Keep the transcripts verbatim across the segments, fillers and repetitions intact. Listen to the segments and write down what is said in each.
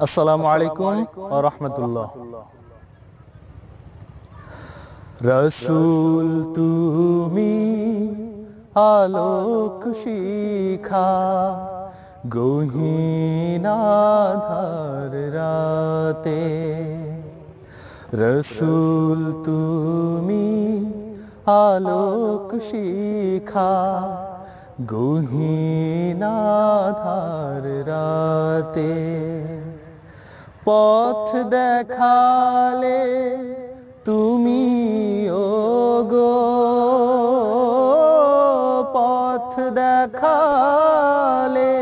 अस्सलामु अलैकुम व रहमतुल्लाह। रसूल तुमी आलोक शिखा गहीन अंधार राते, रसूल तुमी आलोक शिखा गहीन अंधार राते। पथ देखाले तुमी ओ गो, पथ देखाले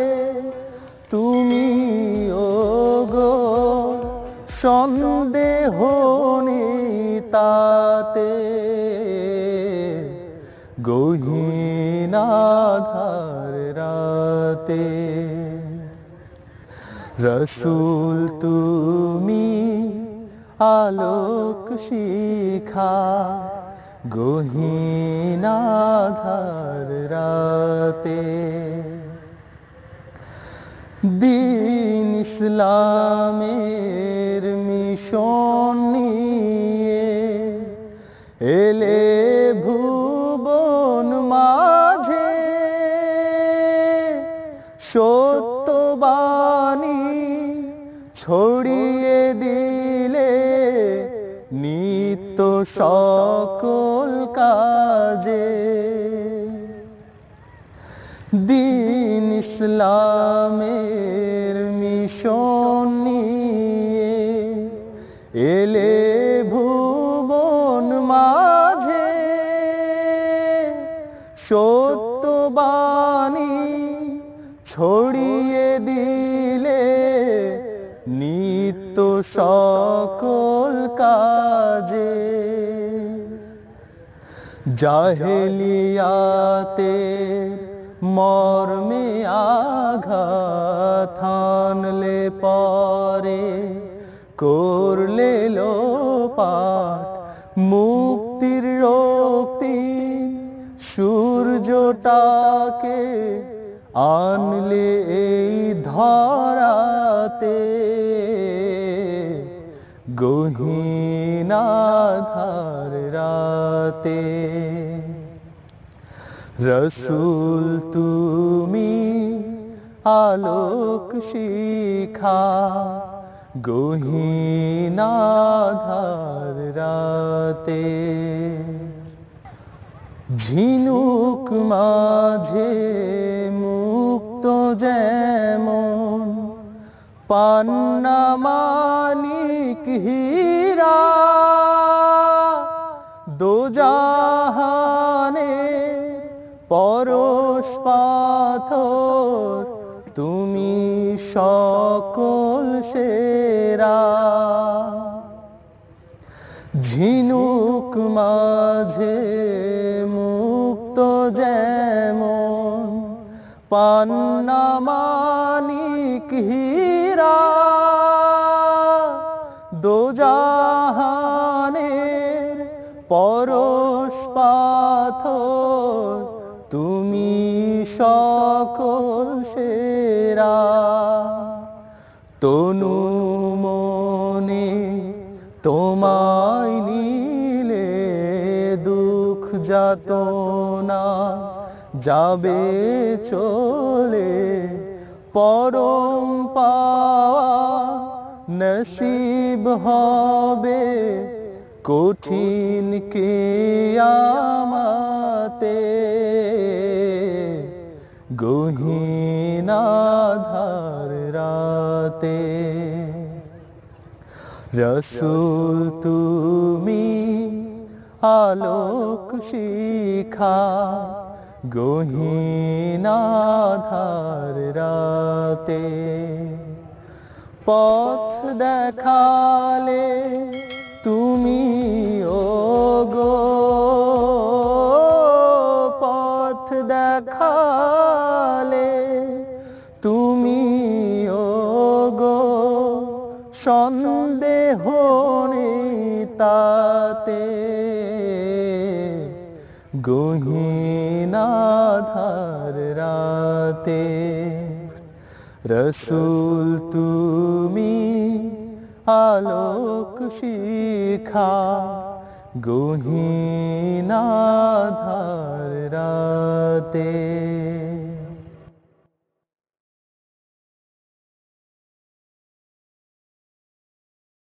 तुमी ओ गो, सन्देह नेই তাতে, গহীন আঁধার রাতে। रसूल तुमी आलोक शिखा गहीन अंधार राते। दीन इस्लामेर मिशन निये एले भुवन माझे, सत्य बानी ছড়িয়ে দিলে নিত্য সকল কাজে। দিন ইসলামের মিশন নিয়ে এলে ভুবন মাঝে, সত্য বাণী ছড়িয়ে দিলে নিত্য সকল কাজে। জাহেলিয়াতে মর্মে আঘাত হানলে পরে করলে লোপাট মুক্তির রক্তিম সূর্যটাকে আনলে এই ধরাতে, গহীন আঁধার রাতে। রসুল তুমি আলোক শিখা গহীন আঁধার রাতে। ঝিনুক মাঝে মুক্ত যেমন পান্না মানিক হীরা, দোজাহানে পরশ পাথর তুমি সকল সেরা। ঝিনুক মাঝে মুক্ত যেমন পান্না মানিক হীরা, দোজাহানের পরশ পাথর তুমি সকল সেরা। তনু মনে তোমায় নিলে দুঃখ যাতনা যাবে চলে, পরম পাওয়া নসিব হবে কঠিন কিয়ামতে, গহীন আঁধার রাতে। रसूल तुमी आलोक शिखा गहीन आधार राते। पथ देखाले तुमी ओ गो, पथ देखाले तुमी ओ गो, সন্দেহ নেই তাতে, গহীন আঁধার রাতে। रसूल तुमी आलोक शिखा गहीन अंधार राते।